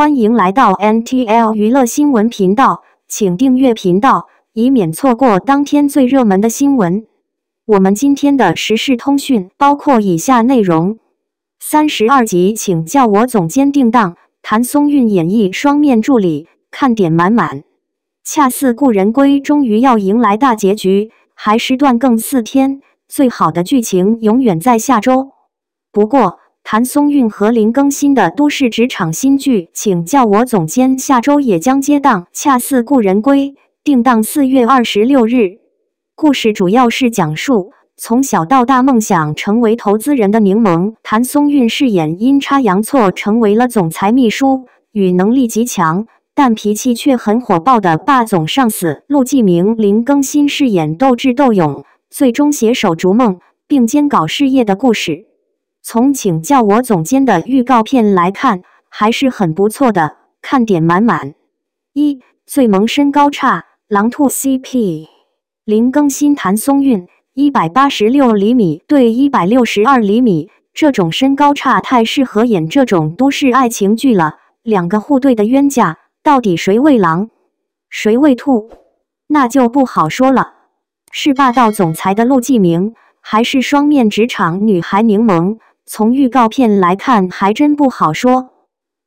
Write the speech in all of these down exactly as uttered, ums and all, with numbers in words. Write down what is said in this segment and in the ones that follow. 欢迎来到 N T L 娱乐新闻频道，请订阅频道，以免错过当天最热门的新闻。我们今天的时事通讯包括以下内容：三十二集请叫我总监定档，谭松韵演绎双面助理，看点满满。恰似故人归终于要迎来大结局，还失断更四天，最好的剧情永远在下周。不过， 谭松韵和林更新的都市职场新剧《请叫我总监》下周也将接档，恰似故人归，定档四月二十六日。故事主要是讲述从小到大梦想成为投资人的柠檬谭松韵饰演，阴差阳错成为了总裁秘书，与能力极强但脾气却很火爆的霸总上司陆继明、林更新饰演斗智斗勇，最终携手逐梦，并肩搞事业的故事。 从请叫我总监的预告片来看，还是很不错的，看点满满。一最萌身高差狼兔 C P， 林更新谭松韵一百八十六厘米对一百六十二厘米，这种身高差太适合演这种都市爱情剧了。两个互怼的冤家，到底谁喂狼，谁喂兔，那就不好说了。是霸道总裁的陆继明，还是双面职场女孩柠檬？ 从预告片来看，还真不好说。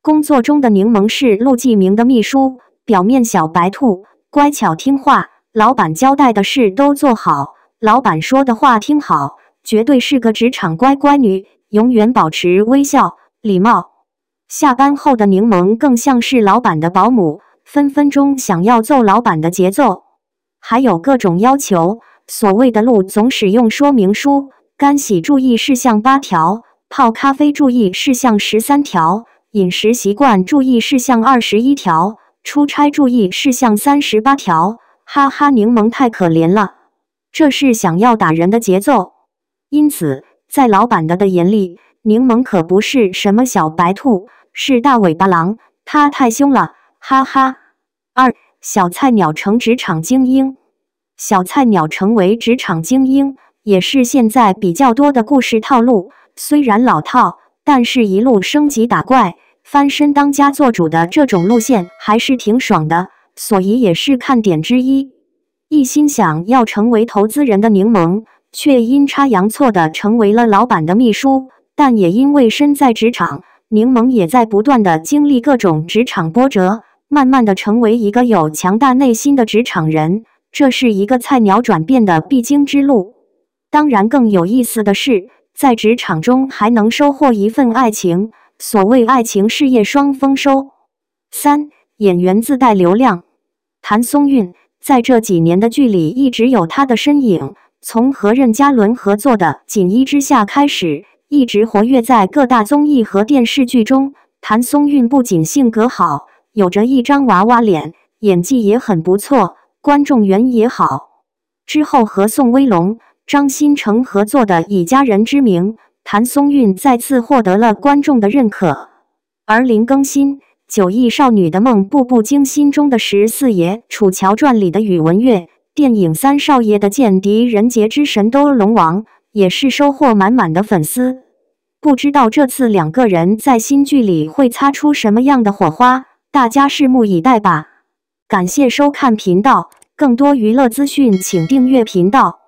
工作中的柠檬是陆继明的秘书，表面小白兔，乖巧听话，老板交代的事都做好，老板说的话听好，绝对是个职场乖乖女，永远保持微笑、礼貌。下班后的柠檬更像是老板的保姆，分分钟想要揍老板的节奏，还有各种要求。所谓的陆总使用说明书、干洗注意事项八条。 泡咖啡注意事项十三条，饮食习惯注意事项二十一条，出差注意事项三十八条。哈哈，柠檬太可怜了，这是想要打人的节奏。因此，在老板的的眼里，柠檬可不是什么小白兔，是大尾巴狼，他太凶了，哈哈。二，小菜鸟成职场精英，小菜鸟成为职场精英也是现在比较多的故事套路。 虽然老套，但是一路升级打怪、翻身当家做主的这种路线还是挺爽的，所以也是看点之一。一心想要成为投资人的柠檬，却阴差阳错的成为了老板的秘书，但也因为身在职场，柠檬也在不断的经历各种职场波折，慢慢的成为一个有强大内心的职场人。这是一个菜鸟转变的必经之路。当然，更有意思的是， 在职场中还能收获一份爱情，所谓爱情事业双丰收。三演员自带流量，谭松韵在这几年的剧里一直有她的身影，从和任嘉伦合作的《锦衣之下》开始，一直活跃在各大综艺和电视剧中。谭松韵不仅性格好，有着一张娃娃脸，演技也很不错，观众缘也好。之后和宋威龙、 张新成合作的《以家人之名》，谭松韵再次获得了观众的认可。而林更新《九亿少女的梦》《步步惊心》中的十四爷，《楚乔传》里的宇文玥，电影《三少爷的间谍人杰之神都龙王》也是收获满满的粉丝。不知道这次两个人在新剧里会擦出什么样的火花，大家拭目以待吧。感谢收看频道，更多娱乐资讯请订阅频道。